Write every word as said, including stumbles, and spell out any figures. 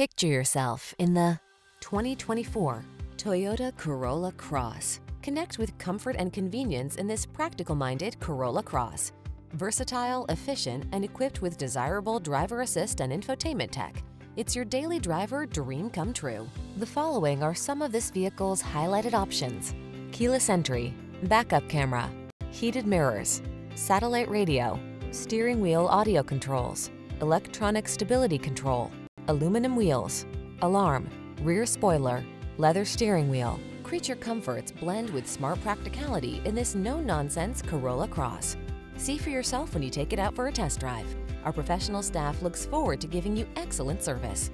Picture yourself in the twenty twenty-four Toyota Corolla Cross. Connect with comfort and convenience in this practical-minded Corolla Cross. Versatile, efficient, and equipped with desirable driver assist and infotainment tech. It's your daily driver dream come true. The following are some of this vehicle's highlighted options: keyless entry, backup camera, heated mirrors, satellite radio, steering wheel audio controls, electronic stability control, aluminum wheels, alarm, rear spoiler, leather steering wheel. Creature comforts blend with smart practicality in this no-nonsense Corolla Cross. See for yourself when you take it out for a test drive. Our professional staff looks forward to giving you excellent service.